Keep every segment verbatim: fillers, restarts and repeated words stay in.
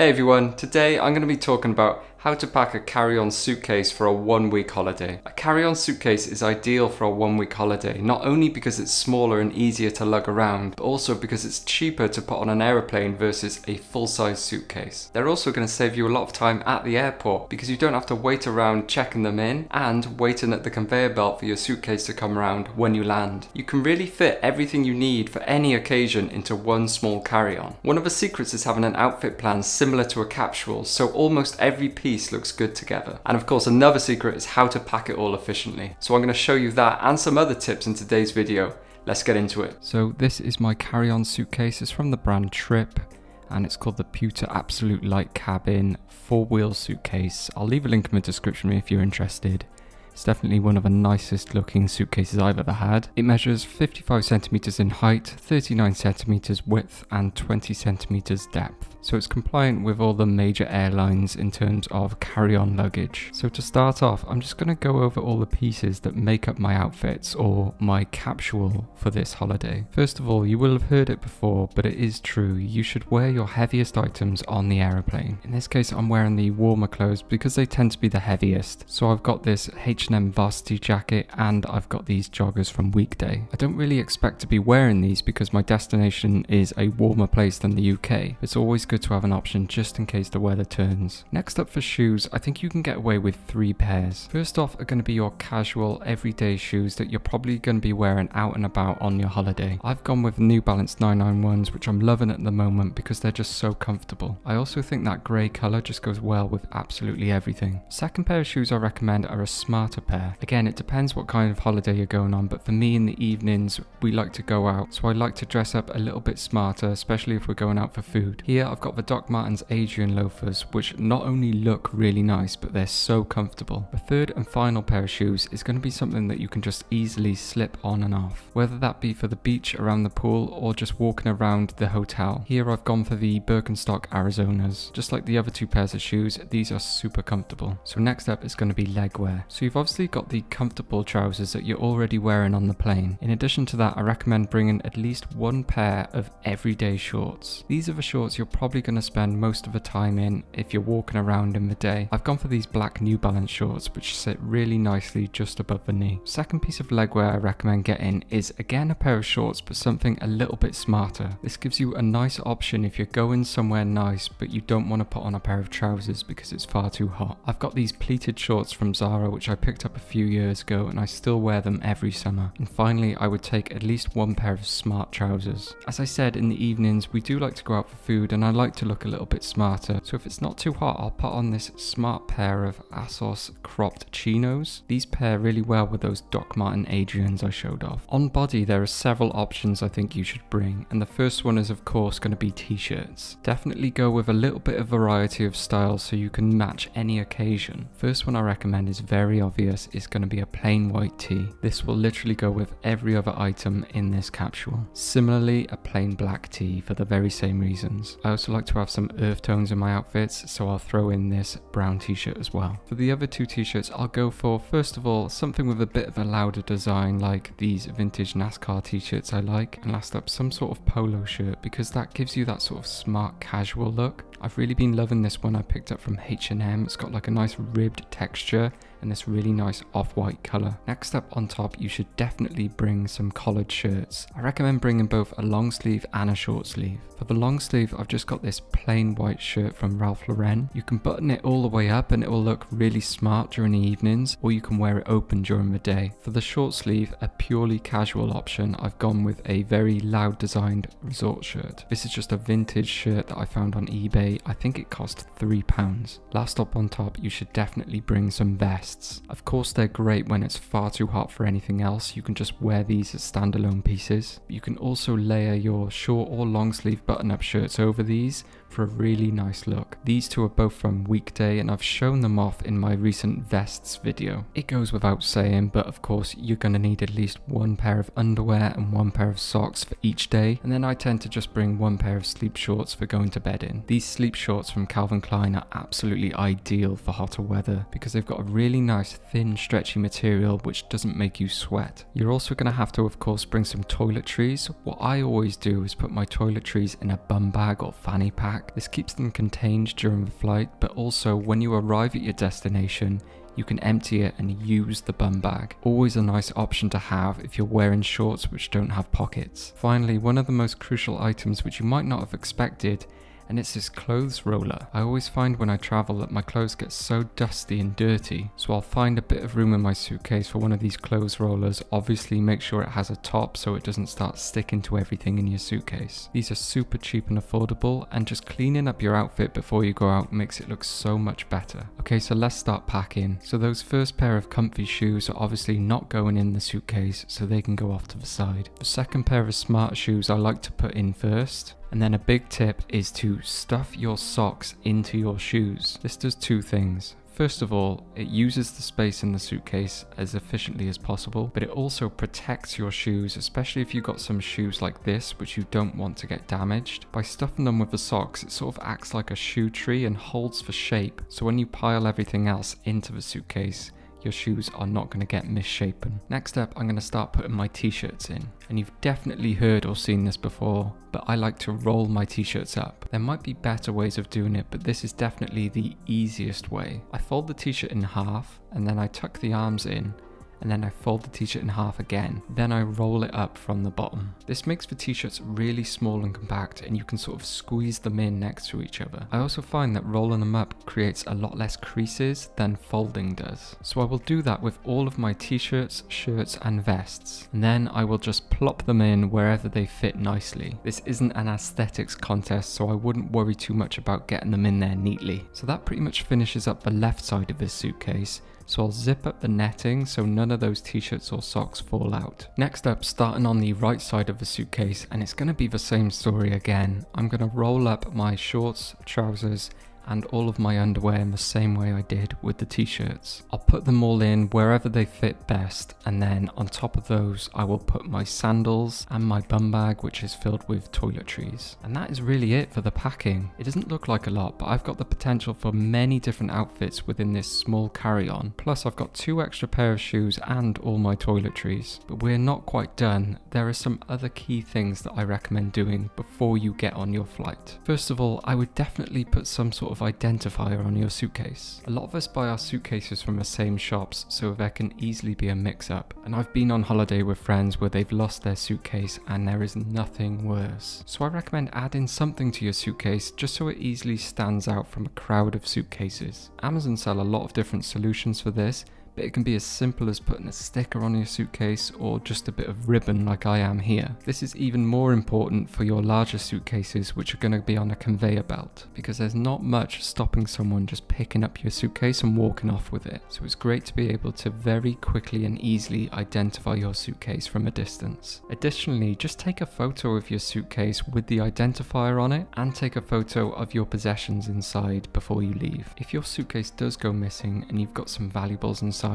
Hey everyone, today I'm going to be talking about how to pack a carry-on suitcase for a one-week holiday. A carry-on suitcase is ideal for a one-week holiday, not only because it's smaller and easier to lug around, but also because it's cheaper to put on an aeroplane versus a full-size suitcase. They're also going to save you a lot of time at the airport because you don't have to wait around checking them in and waiting at the conveyor belt for your suitcase to come around when you land. You can really fit everything you need for any occasion into one small carry-on. One of the secrets is having an outfit plan similar similar to a capsule, so almost every piece looks good together. And of course another secret is how to pack it all efficiently. So I'm going to show you that and some other tips in today's video. Let's get into it. So this is my carry-on suitcase. It's from the brand Trip and it's called the Pewter Absolute Light Cabin four-wheel suitcase. I'll leave a link in the description if you're interested. It's definitely one of the nicest looking suitcases I've ever had. It measures fifty-five centimeters in height, thirty-nine centimeters width and twenty centimeters depth. So it's compliant with all the major airlines in terms of carry-on luggage. So to start off, I'm just going to go over all the pieces that make up my outfits or my capsule for this holiday. First of all, you will have heard it before, but it is true. You should wear your heaviest items on the aeroplane. In this case, I'm wearing the warmer clothes because they tend to be the heaviest. So I've got this H and M varsity jacket and I've got these joggers from Weekday. I don't really expect to be wearing these because my destination is a warmer place than the U K. It's always good to have an option just in case the weather turns. Next up for shoes, I think you can get away with three pairs. First off are going to be your casual everyday shoes that you're probably going to be wearing out and about on your holiday. I've gone with New Balance nine ninety-ones, which I'm loving at the moment because they're just so comfortable. I also think that grey colour just goes well with absolutely everything. Second pair of shoes I recommend are a smart a pair. Again, it depends what kind of holiday you're going on, but for me in the evenings we like to go out, so I like to dress up a little bit smarter, especially if we're going out for food. Here I've got the Doc Martens Adrian loafers, which not only look really nice, but they're so comfortable. The third and final pair of shoes is going to be something that you can just easily slip on and off, whether that be for the beach, around the pool, or just walking around the hotel. Here I've gone for the Birkenstock Arizonas. Just like the other two pairs of shoes, these are super comfortable. So next up is going to be legwear. So you've obviously got the comfortable trousers that you're already wearing on the plane. In addition to that, I recommend bringing at least one pair of everyday shorts. These are the shorts you're probably going to spend most of the time in if you're walking around in the day. I've gone for these black New Balance shorts, which sit really nicely just above the knee. Second piece of legwear I recommend getting is again a pair of shorts, but something a little bit smarter. This gives you a nice option if you're going somewhere nice, but you don't want to put on a pair of trousers because it's far too hot. I've got these pleated shorts from Zara, which I picked picked up a few years ago and I still wear them every summer. And finally, I would take at least one pair of smart trousers. As I said, in the evenings we do like to go out for food and I like to look a little bit smarter, so if it's not too hot I'll put on this smart pair of ASOS cropped chinos. These pair really well with those Doc Marten Adrians I showed off. On body there are several options I think you should bring, and the first one is of course going to be t-shirts. Definitely go with a little bit of variety of styles so you can match any occasion. First one I recommend is very obvious. Is going to be a plain white tee. This will literally go with every other item in this capsule. Similarly, a plain black tee for the very same reasons. I also like to have some earth tones in my outfits, so I'll throw in this brown t-shirt as well. For the other two t-shirts, I'll go for, first of all, something with a bit of a louder design, like these vintage NASCAR t-shirts I like, and last up, some sort of polo shirt, because that gives you that sort of smart casual look. I've really been loving this one I picked up from H and M. It's got like a nice ribbed texture and this really nice off-white colour. Next up on top, you should definitely bring some collared shirts. I recommend bringing both a long sleeve and a short sleeve. For the long sleeve, I've just got this plain white shirt from Ralph Lauren. You can button it all the way up and it will look really smart during the evenings, or you can wear it open during the day. For the short sleeve, a purely casual option, I've gone with a very loud designed resort shirt. This is just a vintage shirt that I found on eBay. I think it cost three pounds. Last up on top, you should definitely bring some vests. Of course they're great when it's far too hot for anything else. You can just wear these as standalone pieces. You can also layer your short or long sleeve button-up shirts over these for a really nice look. These two are both from Weekday and I've shown them off in my recent vests video. It goes without saying, but of course you're going to need at least one pair of underwear and one pair of socks for each day, and then I tend to just bring one pair of sleep shorts for going to bed in. These sleep shorts from Calvin Klein are absolutely ideal for hotter weather because they've got a really nice thin stretchy material which doesn't make you sweat. You're also going to have to of course bring some toiletries. What I always do is put my toiletries in a bum bag or fanny pack, back. This keeps them contained during the flight, but also when you arrive at your destination, you can empty it and use the bum bag. Always a nice option to have if you're wearing shorts which don't have pockets. Finally, one of the most crucial items which you might not have expected, and it's this clothes roller. I always find when I travel that my clothes get so dusty and dirty, so I'll find a bit of room in my suitcase for one of these clothes rollers. Obviously make sure it has a top so it doesn't start sticking to everything in your suitcase. These are super cheap and affordable, and just cleaning up your outfit before you go out makes it look so much better. Okay, so let's start packing. So those first pair of comfy shoes are obviously not going in the suitcase, so they can go off to the side. The second pair of smart shoes I like to put in first. And then a big tip is to stuff your socks into your shoes. This does two things. First of all, it uses the space in the suitcase as efficiently as possible, but it also protects your shoes, especially if you've got some shoes like this, which you don't want to get damaged. By stuffing them with the socks, it sort of acts like a shoe tree and holds for shape. So when you pile everything else into the suitcase, your shoes are not going to get misshapen. Next up, I'm going to start putting my t-shirts in. And you've definitely heard or seen this before, but I like to roll my t-shirts up. There might be better ways of doing it, but this is definitely the easiest way. I fold the t-shirt in half, and then I tuck the arms in, and then I fold the t-shirt in half again. Then I roll it up from the bottom. This makes the t-shirts really small and compact, and you can sort of squeeze them in next to each other. I also find that rolling them up creates a lot less creases than folding does. So I will do that with all of my t-shirts, shirts and vests. And then I will just plop them in wherever they fit nicely. This isn't an aesthetics contest, so I wouldn't worry too much about getting them in there neatly. So that pretty much finishes up the left side of this suitcase. So I'll zip up the netting so none of those t-shirts or socks fall out. Next up, starting on the right side of the suitcase, and it's going to be the same story again. I'm going to roll up my shorts, trousers, and all of my underwear in the same way I did with the t-shirts. I'll put them all in wherever they fit best, and then on top of those I will put my sandals and my bum bag, which is filled with toiletries. And that is really it for the packing. It doesn't look like a lot, but I've got the potential for many different outfits within this small carry-on. Plus I've got two extra pair of shoes and all my toiletries. But we're not quite done. There are some other key things that I recommend doing before you get on your flight. First of all, I would definitely put some sort of identifier on your suitcase. A lot of us buy our suitcases from the same shops, so there can easily be a mix-up. And I've been on holiday with friends where they've lost their suitcase, and there is nothing worse. So I recommend adding something to your suitcase just so it easily stands out from a crowd of suitcases. Amazon sell a lot of different solutions for this, but it can be as simple as putting a sticker on your suitcase or just a bit of ribbon like I am here. This is even more important for your larger suitcases, which are going to be on a conveyor belt, because there's not much stopping someone just picking up your suitcase and walking off with it. So it's great to be able to very quickly and easily identify your suitcase from a distance. Additionally, just take a photo of your suitcase with the identifier on it, and take a photo of your possessions inside before you leave. If your suitcase does go missing and you've got some valuables inside,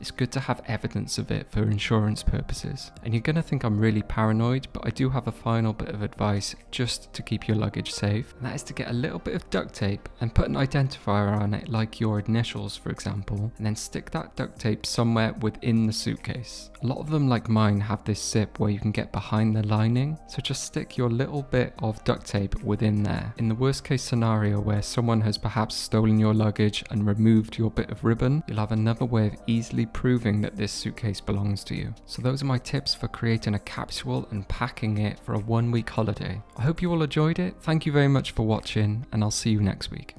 it's good to have evidence of it for insurance purposes. And you're going to think I'm really paranoid, but I do have a final bit of advice just to keep your luggage safe. And that is to get a little bit of duct tape and put an identifier on it, like your initials for example, and then stick that duct tape somewhere within the suitcase. A lot of them like mine have this zip where you can get behind the lining, so just stick your little bit of duct tape within there. In the worst case scenario where someone has perhaps stolen your luggage and removed your bit of ribbon, you'll have another way of easily proving that this suitcase belongs to you. So those are my tips for creating a capsule and packing it for a one week holiday. I hope you all enjoyed it. Thank you very much for watching, and I'll see you next week.